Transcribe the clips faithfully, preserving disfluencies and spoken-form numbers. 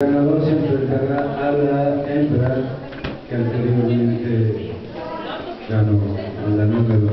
El ganador se enfrentará a la hembra que anteriormente ganó, a la número dos.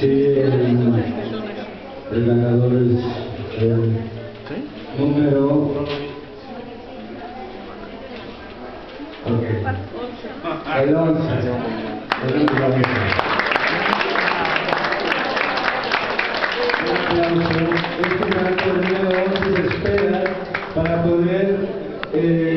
Sí, el ganador es el número okay. el once. El once. Este gran torneo se espera para poder eh,